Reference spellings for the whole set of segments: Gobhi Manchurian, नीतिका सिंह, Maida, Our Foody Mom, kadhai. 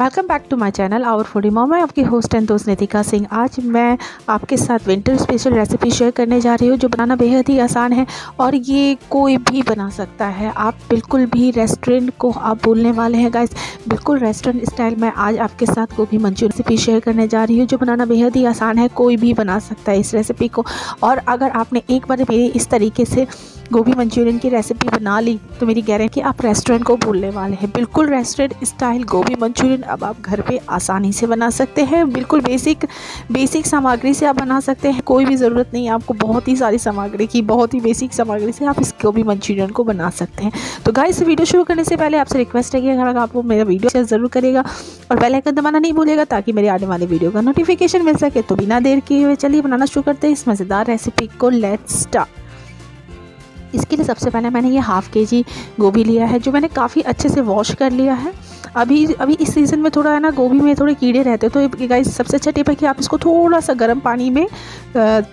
Welcome back to my channel our foodie mom. मैं आपकी host and दोस्त नीतिका सिंह। आज मैं आपके साथ विंटर स्पेशल रेसिपी शेयर करने जा रही हूँ जो बनाना बेहद ही आसान है और ये कोई भी बना सकता है। आप बिल्कुल भी रेस्टोरेंट को आप बोलने वाले हैं गाइस, बिल्कुल रेस्टोरेंट स्टाइल। मैं आज आपके साथ गोभी मंचूरियन रेसिपी शेयर करने जा रही हूँ जो बनाना बेहद ही आसान है, कोई भी बना सकता है इस रेसिपी को। और अगर आपने एक बार मेरी इस तरीके से गोभी मंचूरियन की रेसिपी बना ली तो मेरी गारंटी आप रेस्टोरेंट को भूलने वाले हैं। बिल्कुल रेस्टोरेंट स्टाइल गोभी मंचूरियन अब आप घर पे आसानी से बना सकते हैं। बिल्कुल बेसिक सामग्री से आप बना सकते हैं, कोई भी ज़रूरत नहीं है आपको बहुत ही सारी सामग्री की। बहुत ही बेसिक सामग्री से आप इस गोभी मंचूरियन को बना सकते हैं। तो गाइस वीडियो शुरू करने से पहले आपसे रिक्वेस्ट है कि अगर आपको मेरा वीडियो शेयर ज़रूर करेगा और बेल आइकन दबाना नहीं भूलेगा ताकि मेरे आने वाले वीडियो का नोटिफिकेशन मिल सके। तो बिना देर किए हुए चलिए बनाना शुरू करते हैं इस मज़ेदार रेसिपी को। Let's start. इसके लिए सबसे पहले मैंने ये हाफ़ kg गोभी लिया है जो मैंने काफ़ी अच्छे से वॉश कर लिया है। अभी इस सीज़न में थोड़ा है ना, गोभी में थोड़े कीड़े रहते हैं, तो गाइस सबसे अच्छा टिप है कि आप इसको थोड़ा सा गर्म पानी में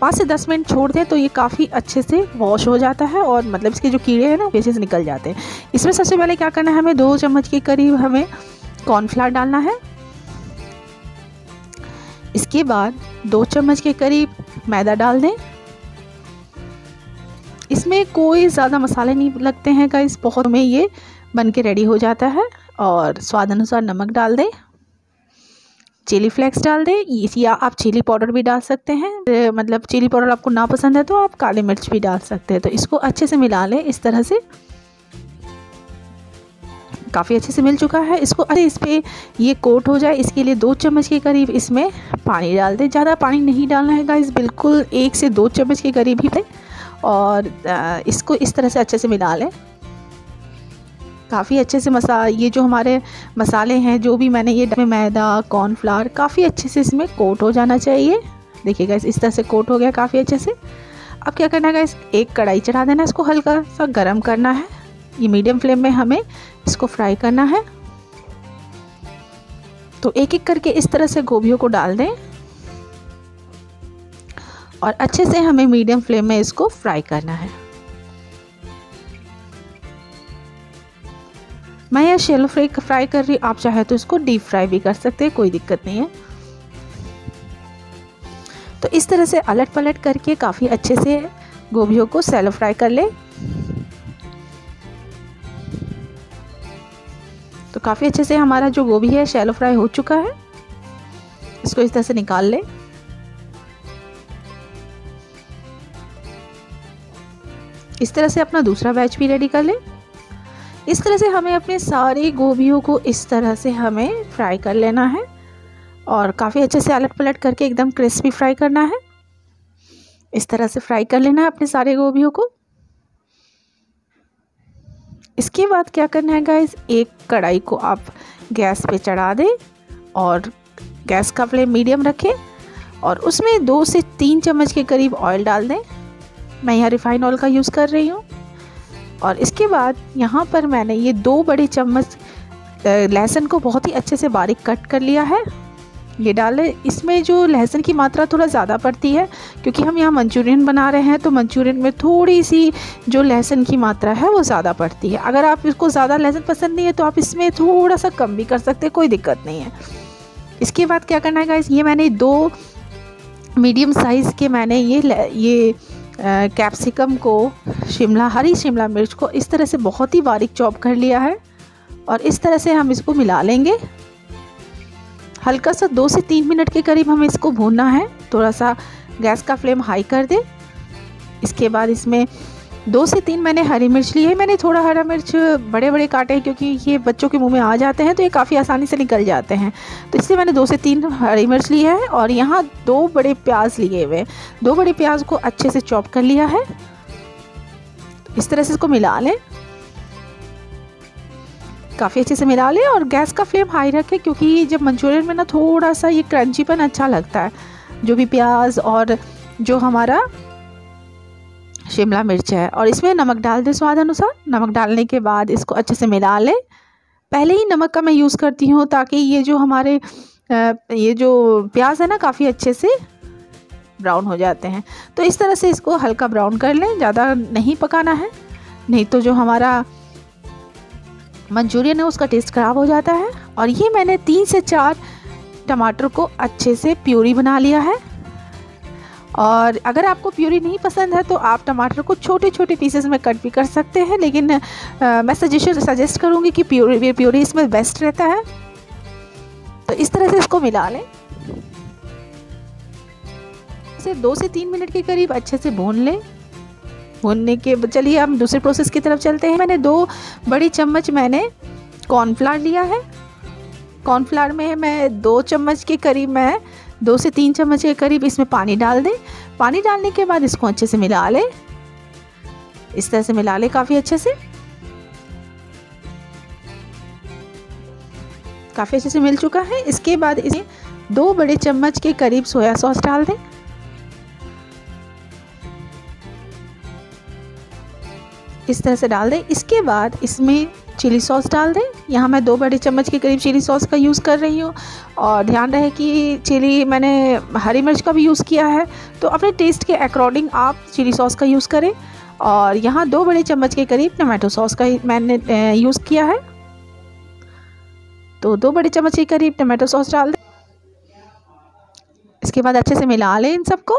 5 से 10 मिनट छोड़ दें तो ये काफ़ी अच्छे से वॉश हो जाता है और मतलब इसके जो कीड़े हैं ना बेसिस निकल जाते हैं। इसमें सबसे पहले क्या करना है, हमें 2 चम्मच के करीब हमें कॉर्नफ्लावर डालना है। इसके बाद 2 चम्मच के करीब मैदा डाल दें। इसमें कोई ज़्यादा मसाले नहीं लगते हैं गाइस, बहुत में ये बन के रेडी हो जाता है। और स्वाद अनुसार नमक डाल दें, चिली फ्लेक्स डाल दें, या आप चिली पाउडर भी डाल सकते हैं। मतलब चिली पाउडर आपको ना पसंद है तो आप काली मिर्च भी डाल सकते हैं। तो इसको अच्छे से मिला लें इस तरह से। काफ़ी अच्छे से मिल चुका है। इसको अरे इस पर ये कोट हो जाए इसके लिए 2 चम्मच के करीब इसमें पानी डाल दें। ज़्यादा पानी नहीं डालना है गाइस, बिल्कुल 1 से 2 चम्मच के करीब ही दें। और इसको इस तरह से अच्छे से मिला लें। काफ़ी अच्छे से ये जो हमारे मसाले हैं जो भी मैंने ये मैदा कॉर्नफ्लावर काफ़ी अच्छे से इसमें कोट हो जाना चाहिए। देखिए गाइस इस तरह से कोट हो गया काफ़ी अच्छे से। अब क्या करना है गाइस, एक कढ़ाई चढ़ा देना, इसको हल्का सा गर्म करना है। ये मीडियम फ्लेम में हमें इसको फ्राई करना है। तो एक एक करके इस तरह से गोभियों को डाल दें और अच्छे से हमें मीडियम फ्लेम में इसको फ्राई करना है। मैं यह शैलो फ्राई कर रही हूँ, आप चाहे तो इसको डीप फ्राई भी कर सकते हैं, कोई दिक्कत नहीं है। तो इस तरह से अलट पलट करके काफ़ी अच्छे से गोभियों को शैलो फ्राई कर लें। तो काफ़ी अच्छे से हमारा जो गोभी है शैलो फ्राई हो चुका है। इसको इस तरह से निकाल लें। इस तरह से अपना दूसरा बैच भी रेडी कर लें। इस तरह से हमें अपने सारी गोभियों को इस तरह से हमें फ्राई कर लेना है और काफ़ी अच्छे से अलट पलट करके एकदम क्रिस्पी फ्राई करना है। इस तरह से फ्राई कर लेना है अपने सारे गोभियों को। इसके बाद क्या करना है गाइस, एक कढ़ाई को आप गैस पे चढ़ा दें और गैस का फ्लेम मीडियम रखें और उसमें 2 से 3 चम्मच के करीब ऑयल डाल दें। मैं यहाँ रिफाइंड ऑयल का यूज़ कर रही हूँ। और इसके बाद यहाँ पर मैंने ये 2 बड़े चम्मच लहसुन को बहुत ही अच्छे से बारीक कट कर लिया है, ये डालें। इसमें जो लहसुन की मात्रा थोड़ा ज़्यादा पड़ती है क्योंकि हम यहाँ मंचूरियन बना रहे हैं, तो मंचूरियन में थोड़ी सी जो लहसुन की मात्रा है वो ज़्यादा पड़ती है। अगर आप इसको ज़्यादा लहसुन पसंद नहीं है तो आप इसमें थोड़ा सा कम भी कर सकते हैं, कोई दिक्कत नहीं है। इसके बाद क्या करना है गाइस, ये मैंने 2 मीडियम साइज़ के मैंने ये कैप्सिकम को हरी शिमला मिर्च को इस तरह से बहुत ही बारीक चॉप कर लिया है और इस तरह से हम इसको मिला लेंगे। हल्का सा 2 से 3 मिनट के करीब हमें इसको भूनना है। थोड़ा सा गैस का फ्लेम हाई कर दें। इसके बाद इसमें 2 से 3 मैंने हरी मिर्च ली है। मैंने थोड़ा हरा मिर्च बड़े बड़े काटे हैं क्योंकि ये बच्चों के मुंह में आ जाते हैं तो ये काफ़ी आसानी से निकल जाते हैं, तो इसलिए मैंने 2 से 3 हरी मिर्च ली है। और यहाँ 2 बड़े प्याज लिए हुए, 2 बड़े प्याज को अच्छे से चॉप कर लिया है। इस तरह से इसको मिला लें, काफ़ी अच्छे से मिला लें और गैस का फ्लेम हाई रखें क्योंकि जब मंचूरियन में ना थोड़ा सा ये क्रंचीपन अच्छा लगता है, जो भी प्याज और जो हमारा शिमला मिर्च है। और इसमें नमक डाल दें स्वाद अनुसार। नमक डालने के बाद इसको अच्छे से मिला लें। पहले ही नमक का मैं यूज़ करती हूँ ताकि ये जो हमारे प्याज है ना काफ़ी अच्छे से ब्राउन हो जाते हैं। तो इस तरह से इसको हल्का ब्राउन कर लें, ज़्यादा नहीं पकाना है, नहीं तो जो हमारा मंचूरियन है उसका टेस्ट ख़राब हो जाता है। और ये मैंने 3 से 4 टमाटर को अच्छे से प्यूरी बना लिया है। और अगर आपको प्यूरी नहीं पसंद है तो आप टमाटर को छोटे छोटे पीसेस में कट भी कर सकते हैं, लेकिन मैं सजेस्ट करूँगी कि प्यूरी इसमें बेस्ट रहता है। तो इस तरह से इसको मिला लें, इसे 2 से 3 मिनट के करीब अच्छे से भून लें। भूनने के चलिए हम दूसरे प्रोसेस की तरफ चलते हैं। मैंने 2 बड़ी चम्मच मैंने कॉर्नफ्लावर लिया है। कॉर्नफ्लावर में मैं 2 चम्मच के करीब 2 से 3 चम्मच के करीब इसमें पानी डाल दें। पानी डालने के बाद इसको अच्छे से मिला लें, इस तरह से मिला लें काफ़ी अच्छे से मिल चुका है। इसके बाद इसे 2 बड़े चम्मच के करीब सोया सॉस डाल दें। इस तरह से डाल दें। इसके बाद इसमें चिली सॉस डाल दें। यहाँ मैं 2 बड़े चम्मच के करीब चिली सॉस का यूज़ कर रही हूँ। और ध्यान रहे कि चिली मैंने हरी मिर्च का भी यूज़ किया है, तो अपने टेस्ट के अकॉर्डिंग आप चिली सॉस का यूज़ करें। और यहाँ 2 बड़े चम्मच के करीब टमाटो सॉस का मैंने यूज़ किया है, तो 2 बड़े चम्मच के करीब टमाटो सॉस डाल दें। इसके बाद अच्छे से मिला लें इन सबको,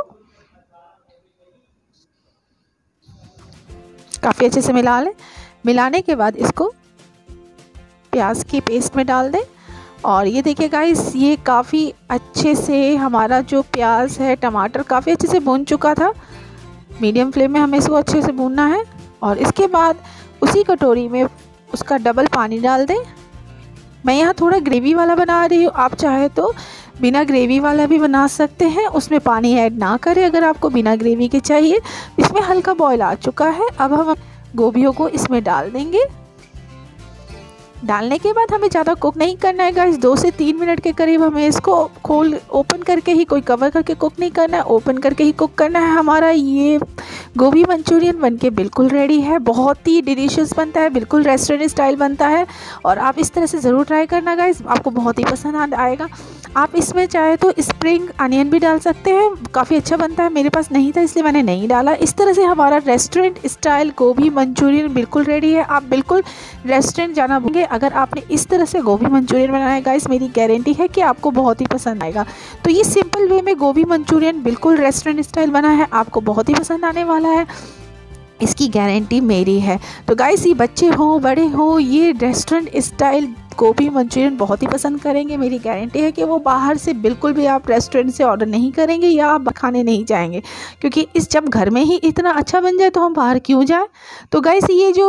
काफ़ी अच्छे से मिला लें। मिलाने के बाद इसको प्याज की पेस्ट में डाल दें। और ये देखिए गाइस, ये काफ़ी अच्छे से हमारा जो प्याज है टमाटर काफ़ी अच्छे से भून चुका था। मीडियम फ्लेम में हमें इसको अच्छे से भूनना है। और इसके बाद उसी कटोरी में उसका डबल पानी डाल दें। मैं यहाँ थोड़ा ग्रेवी वाला बना रही हूँ, आप चाहे तो बिना ग्रेवी वाला भी बना सकते हैं, उसमें पानी ऐड ना करें अगर आपको बिना ग्रेवी के चाहिए। इसमें हल्का बॉयल आ चुका है, अब हम गोभियों को इसमें डाल देंगे। डालने के बाद हमें ज़्यादा कुक नहीं करना है गाइस, 2 से 3 मिनट के करीब हमें इसको ओपन करके ही, कोई कवर करके कुक नहीं करना है, ओपन करके ही कुक करना है। हमारा ये गोभी मंचूरियन बनके बिल्कुल रेडी है। बहुत ही डिलीशियस बनता है, बिल्कुल रेस्टोरेंट स्टाइल बनता है। और आप इस तरह से ज़रूर ट्राई करना गाइस, आपको बहुत ही पसंद आएगा। आप इसमें चाहे तो स्प्रिंग अनियन भी डाल सकते हैं, काफ़ी अच्छा बनता है। मेरे पास नहीं था इसलिए मैंने नहीं डाला। इस तरह से हमारा रेस्टोरेंट स्टाइल गोभी मंचूरियन बिल्कुल रेडी है। आप बिल्कुल रेस्टोरेंट जाना भूलेंगे अगर आपने इस तरह से गोभी मंचूरियन बनाया है गाइस, मेरी गारंटी है कि आपको बहुत ही पसंद आएगा। तो ये सिंपल वे में गोभी मंचूरियन बिल्कुल रेस्टोरेंट स्टाइल बना है, आपको बहुत ही पसंद आने वाला है, इसकी गारंटी मेरी है। तो गाइस ये बच्चे हों बड़े हों, ये रेस्टोरेंट स्टाइल गोभी मंचूरियन बहुत ही पसंद करेंगे। मेरी गारंटी है कि वो बाहर से बिल्कुल भी आप रेस्टोरेंट से ऑर्डर नहीं करेंगे या आप खाने नहीं जाएंगे, क्योंकि इस जब घर में ही इतना अच्छा बन जाए तो हम बाहर क्यों जाएं। तो गाइस ये जो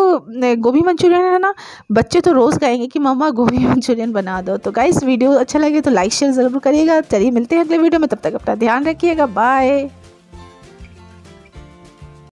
गोभी मंचूरियन है ना, बच्चे तो रोज़ कहेंगे कि मम्मा गोभी मंचूरियन बना दो। तो गाइस वीडियो अच्छा लगे तो लाइक शेयर ज़रूर करिएगा। चलिए मिलते हैं अगले वीडियो में, तब तक अपना ध्यान रखिएगा। बाय।